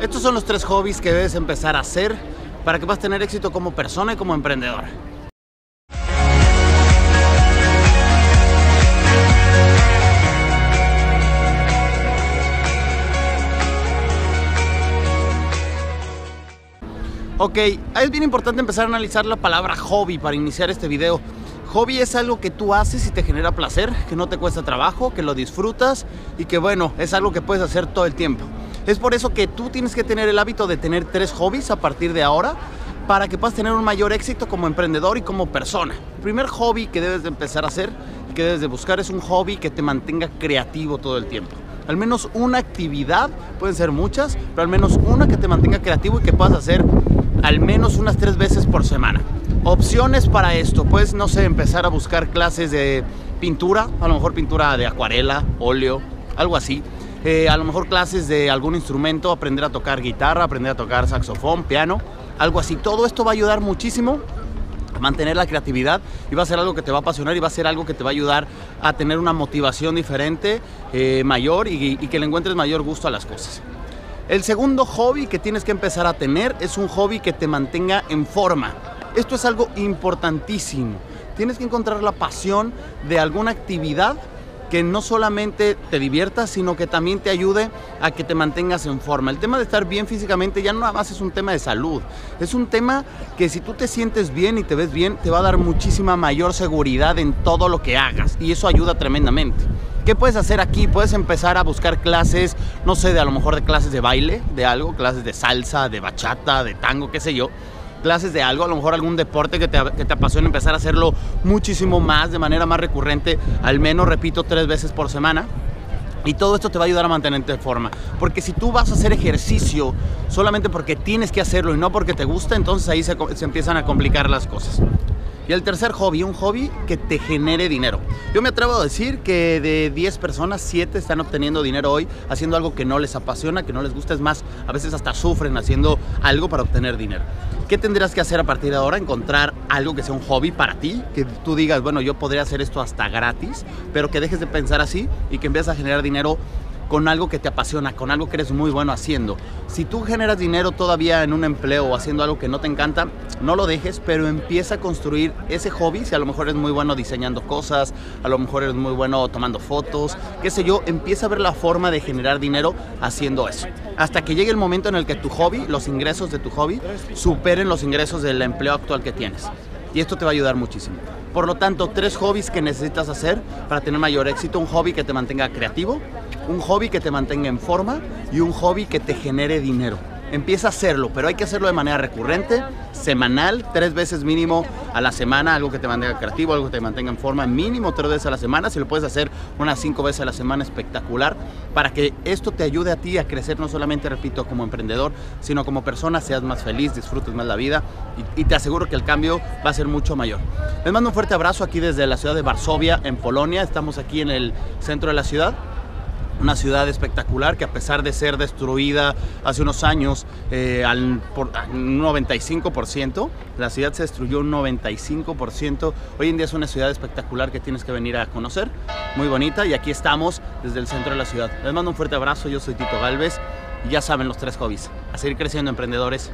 Estos son los 3 hobbies que debes empezar a hacer para que puedas tener éxito como persona y como emprendedor. Ok, es bien importante empezar a analizar la palabra hobby para iniciar este video. Hobby es algo que tú haces y te genera placer, que no te cuesta trabajo, que lo disfrutas y que bueno, es algo que puedes hacer todo el tiempo. Es por eso que tú tienes que tener el hábito de tener 3 hobbies a partir de ahora para que puedas tener un mayor éxito como emprendedor y como persona. El primer hobby que debes de empezar a hacer y que debes de buscar es un hobby que te mantenga creativo todo el tiempo. Al menos una actividad, pueden ser muchas, pero al menos una que te mantenga creativo y que puedas hacer al menos unas 3 veces por semana. Opciones para esto, pues no sé, empezar a buscar clases de pintura, a lo mejor pintura de acuarela, óleo, algo así. A lo mejor clases de algún instrumento, aprender a tocar guitarra, aprender a tocar saxofón, piano, algo así. Todo esto va a ayudar muchísimo a mantener la creatividad y va a ser algo que te va a apasionar y va a ser algo que te va a ayudar a tener una motivación diferente, mayor y que le encuentres mayor gusto a las cosas. El segundo hobby que tienes que empezar a tener es un hobby que te mantenga en forma. Esto es algo importantísimo. Tienes que encontrar la pasión de alguna actividad que no solamente te divierta, sino que también te ayude a que te mantengas en forma. El tema de estar bien físicamente ya no nada más es un tema de salud. Es un tema que si tú te sientes bien y te ves bien, te va a dar muchísima mayor seguridad en todo lo que hagas. Y eso ayuda tremendamente. ¿Qué puedes hacer aquí? Puedes empezar a buscar clases, no sé, a lo mejor de clases de baile, de algo, clases de salsa, de bachata, de tango, qué sé yo. Clases de algo, a lo mejor algún deporte que te apasione, empezar a hacerlo muchísimo más, de manera más recurrente, al menos, repito, 3 veces por semana. Y todo esto te va a ayudar a mantenerte en forma. Porque si tú vas a hacer ejercicio solamente porque tienes que hacerlo y no porque te gusta, entonces ahí se empiezan a complicar las cosas. Y el tercer hobby, un hobby que te genere dinero. Yo me atrevo a decir que de 10 personas, 7 están obteniendo dinero hoy haciendo algo que no les apasiona, que no les gusta. Es más, a veces hasta sufren haciendo algo para obtener dinero. ¿Qué tendrás que hacer a partir de ahora? Encontrar algo que sea un hobby para ti, que tú digas, bueno, yo podría hacer esto hasta gratis, pero que dejes de pensar así y que empieces a generar dinero con algo que te apasiona, con algo que eres muy bueno haciendo. Si tú generas dinero todavía en un empleo o haciendo algo que no te encanta, no lo dejes, pero empieza a construir ese hobby. Si a lo mejor eres muy bueno diseñando cosas, a lo mejor eres muy bueno tomando fotos, qué sé yo, empieza a ver la forma de generar dinero haciendo eso. Hasta que llegue el momento en el que tu hobby, los ingresos de tu hobby, superen los ingresos del empleo actual que tienes. Y esto te va a ayudar muchísimo. Por lo tanto, 3 hobbies que necesitas hacer para tener mayor éxito. Un hobby que te mantenga creativo, un hobby que te mantenga en forma y un hobby que te genere dinero. Empieza a hacerlo, pero hay que hacerlo de manera recurrente, semanal, 3 veces mínimo a la semana, algo que te mantenga creativo, algo que te mantenga en forma, mínimo 3 veces a la semana. Si lo puedes hacer unas 5 veces a la semana, espectacular, para que esto te ayude a ti a crecer, no solamente, repito, como emprendedor, sino como persona, seas más feliz, disfrutes más la vida y te aseguro que el cambio va a ser mucho mayor. Les mando un fuerte abrazo aquí desde la ciudad de Varsovia, en Polonia. Estamos aquí en el centro de la ciudad. Una ciudad espectacular que, a pesar de ser destruida hace unos años por un 95%, la ciudad se destruyó un 95%. Hoy en día es una ciudad espectacular que tienes que venir a conocer, muy bonita, y aquí estamos desde el centro de la ciudad. Les mando un fuerte abrazo, yo soy Tito Gálvez y ya saben, los 3 hobbies. A seguir creciendo, emprendedores.